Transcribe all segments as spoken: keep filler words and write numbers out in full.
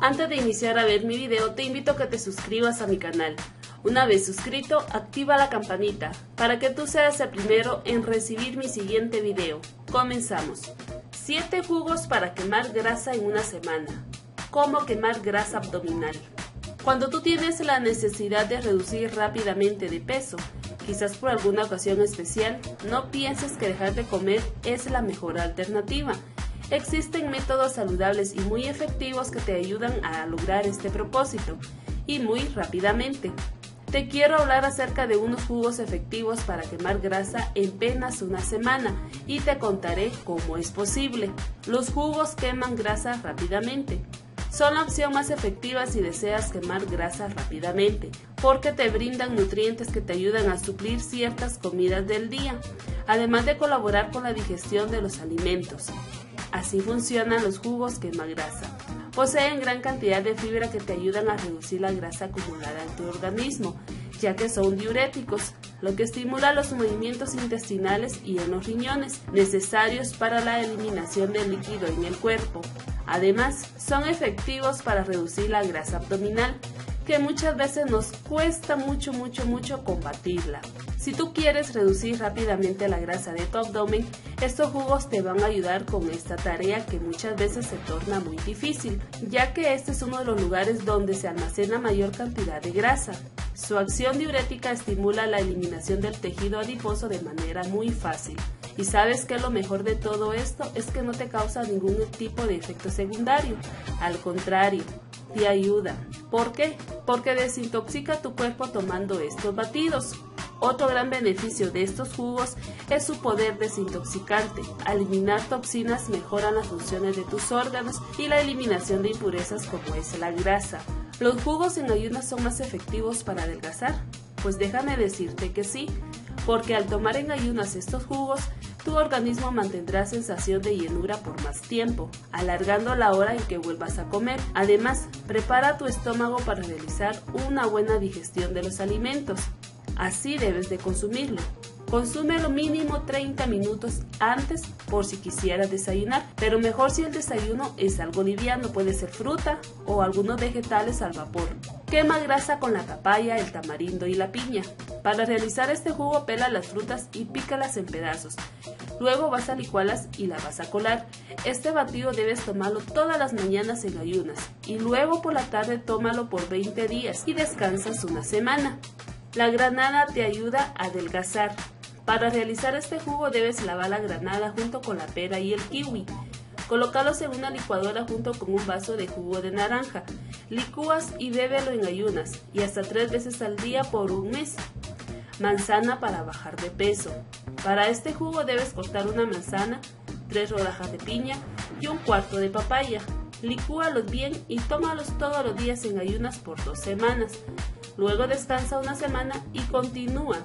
Antes de iniciar a ver mi video, te invito a que te suscribas a mi canal. Una vez suscrito, activa la campanita para que tú seas el primero en recibir mi siguiente video. Comenzamos. siete jugos para quemar grasa en una semana. ¿Cómo quemar grasa abdominal? Cuando tú tienes la necesidad de reducir rápidamente de peso, quizás por alguna ocasión especial, no pienses que dejar de comer es la mejor alternativa. Existen métodos saludables y muy efectivos que te ayudan a lograr este propósito, y muy rápidamente. Te quiero hablar acerca de unos jugos efectivos para quemar grasa en apenas una semana, y te contaré cómo es posible. Los jugos queman grasa rápidamente. Son la opción más efectiva si deseas quemar grasa rápidamente, porque te brindan nutrientes que te ayudan a suplir ciertas comidas del día, además de colaborar con la digestión de los alimentos. Así funcionan los jugos quemagrasa. Poseen gran cantidad de fibra que te ayudan a reducir la grasa acumulada en tu organismo, ya que son diuréticos, lo que estimula los movimientos intestinales y en los riñones, necesarios para la eliminación del líquido en el cuerpo. Además, son efectivos para reducir la grasa abdominal, que muchas veces nos cuesta mucho, mucho, mucho combatirla. Si tú quieres reducir rápidamente la grasa de tu abdomen, estos jugos te van a ayudar con esta tarea que muchas veces se torna muy difícil, ya que este es uno de los lugares donde se almacena mayor cantidad de grasa. Su acción diurética estimula la eliminación del tejido adiposo de manera muy fácil. Y sabes que lo mejor de todo esto es que no te causa ningún tipo de efecto secundario, al contrario, te ayuda. ¿Por qué? Porque desintoxica tu cuerpo tomando estos batidos. Otro gran beneficio de estos jugos es su poder desintoxicante. Al eliminar toxinas mejoran las funciones de tus órganos y la eliminación de impurezas como es la grasa. ¿Los jugos en ayunas son más efectivos para adelgazar? Pues déjame decirte que sí, porque al tomar en ayunas estos jugos, tu organismo mantendrá sensación de llenura por más tiempo, alargando la hora en que vuelvas a comer. Además, prepara tu estómago para realizar una buena digestión de los alimentos. Así debes de consumirlo. Consume lo mínimo treinta minutos antes por si quisieras desayunar, pero mejor si el desayuno es algo liviano, puede ser fruta o algunos vegetales al vapor. Quema grasa con la papaya, el tamarindo y la piña. Para realizar este jugo, pela las frutas y pícalas en pedazos. Luego vas a licuarlas y la vas a colar. Este batido debes tomarlo todas las mañanas en ayunas y luego por la tarde tómalo por veinte días y descansas una semana. La granada te ayuda a adelgazar. Para realizar este jugo debes lavar la granada junto con la pera y el kiwi. Colócalos en una licuadora junto con un vaso de jugo de naranja. Licúas y bébelo en ayunas y hasta tres veces al día por un mes. Manzana para bajar de peso. Para este jugo debes cortar una manzana, tres rodajas de piña y un cuarto de papaya. Licúalos bien y tómalos todos los días en ayunas por dos semanas. Luego descansa una semana y continúa.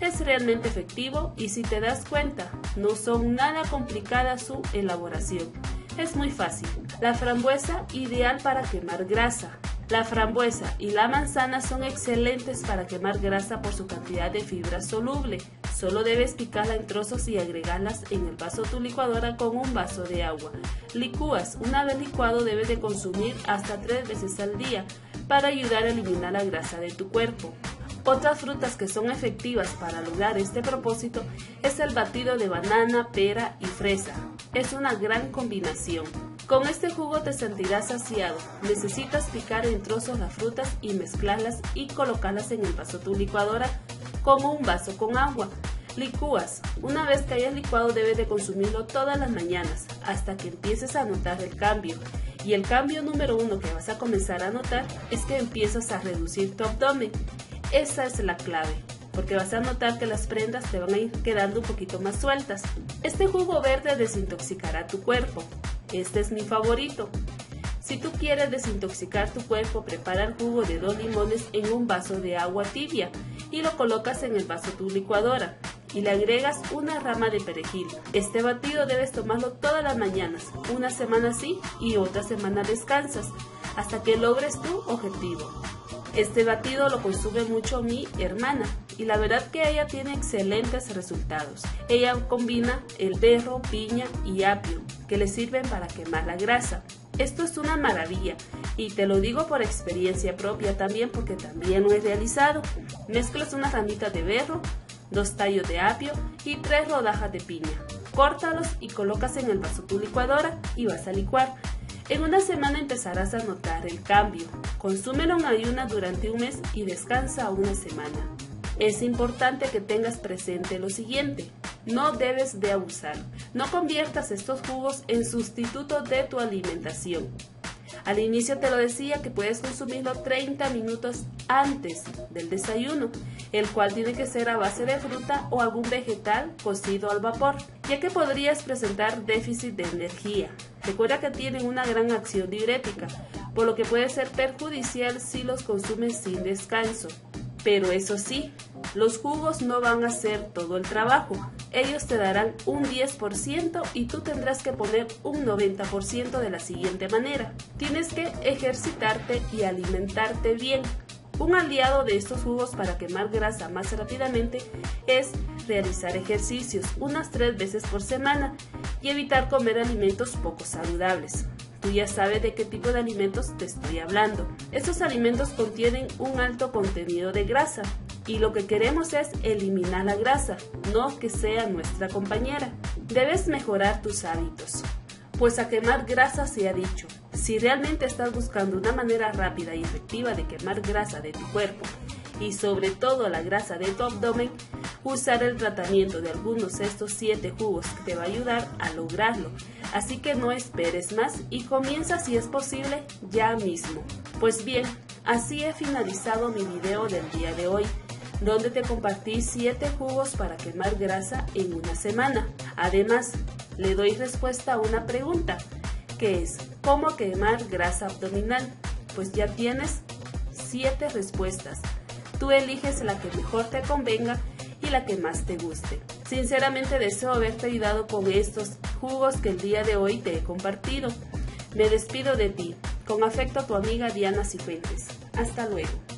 Es realmente efectivo y si te das cuenta, no son nada complicada su elaboración. Es muy fácil. La frambuesa, ideal para quemar grasa. La frambuesa y la manzana son excelentes para quemar grasa por su cantidad de fibra soluble. Solo debes picarla en trozos y agregarlas en el vaso de tu licuadora con un vaso de agua. Licúas. Una vez licuado debes de consumir hasta tres veces al día para ayudar a eliminar la grasa de tu cuerpo. Otras frutas que son efectivas para lograr este propósito es el batido de banana, pera y fresa. Es una gran combinación. Con este jugo te sentirás saciado. Necesitas picar en trozos las frutas y mezclarlas y colocarlas en el vaso de tu licuadora como un vaso con agua. Licúas. Una vez que hayas licuado debes de consumirlo todas las mañanas hasta que empieces a notar el cambio. Y el cambio número uno que vas a comenzar a notar es que empiezas a reducir tu abdomen. Esa es la clave, porque vas a notar que las prendas te van a ir quedando un poquito más sueltas. Este jugo verde desintoxicará tu cuerpo. Este es mi favorito. Si tú quieres desintoxicar tu cuerpo, prepara el jugo de dos limones en un vaso de agua tibia y lo colocas en el vaso de tu licuadora y le agregas una rama de perejil. Este batido debes tomarlo todas las mañanas, una semana sí y otra semana descansas, hasta que logres tu objetivo. Este batido lo consume mucho mi hermana y la verdad que ella tiene excelentes resultados. Ella combina el berro, piña y apio, que le sirven para quemar la grasa. Esto es una maravilla y te lo digo por experiencia propia también, porque también lo he realizado. Mezclas una ramita de berro, dos tallos de apio y tres rodajas de piña. Córtalos y colocas en el vaso tu licuadora y vas a licuar. En una semana empezarás a notar el cambio. Consúmelo en ayunas durante un mes y descansa una semana. Es importante que tengas presente lo siguiente: no debes de abusar. No conviertas estos jugos en sustituto de tu alimentación. Al inicio te lo decía que puedes consumirlo treinta minutos antes del desayuno, el cual tiene que ser a base de fruta o algún vegetal cocido al vapor, ya que podrías presentar déficit de energía. Recuerda que tienen una gran acción diurética, por lo que puede ser perjudicial si los consumes sin descanso. Pero eso sí, los jugos no van a hacer todo el trabajo. Ellos te darán un diez por ciento y tú tendrás que poner un noventa por ciento de la siguiente manera. Tienes que ejercitarte y alimentarte bien. Un aliado de estos jugos para quemar grasa más rápidamente es realizar ejercicios unas tres veces por semana y evitar comer alimentos poco saludables. Tú ya sabes de qué tipo de alimentos te estoy hablando. Estos alimentos contienen un alto contenido de grasa y lo que queremos es eliminar la grasa, no que sea nuestra compañera. Debes mejorar tus hábitos, pues a quemar grasa se ha dicho. Si realmente estás buscando una manera rápida y efectiva de quemar grasa de tu cuerpo y sobre todo la grasa de tu abdomen, usar el tratamiento de algunos de estos siete jugos te va a ayudar a lograrlo. Así que no esperes más y comienza si es posible ya mismo. Pues bien, así he finalizado mi video del día de hoy, donde te compartí siete jugos para quemar grasa en una semana. Además, le doy respuesta a una pregunta, que es ¿cómo quemar grasa abdominal? Pues ya tienes siete respuestas. Tú eliges la que mejor te convenga y la que más te guste. Sinceramente deseo haberte ayudado con estos jugos que el día de hoy te he compartido. Me despido de ti. Con afecto, tu amiga Diana Cifuentes. Hasta luego.